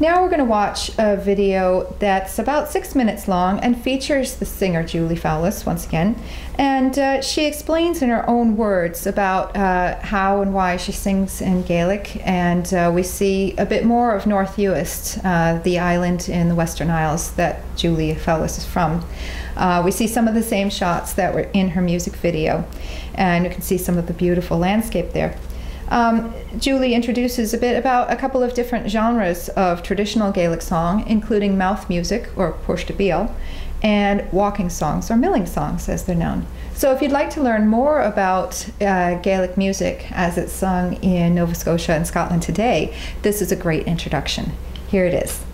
Now we're going to watch a video that's about 6 minutes long and features the singer Julie Fowlis once again, and she explains in her own words about how and why she sings in Gaelic, and we see a bit more of North Uist, the island in the Western Isles that Julie Fowlis is from. We see some of the same shots that were in her music video, and you can see some of the beautiful landscape there. Julie introduces a bit about a couple of different genres of traditional Gaelic song, including mouth music, or puirt-a-beul, and walking songs, or milling songs as they're known. So if you'd like to learn more about Gaelic music as it's sung in Nova Scotia and Scotland today, this is a great introduction. Here it is.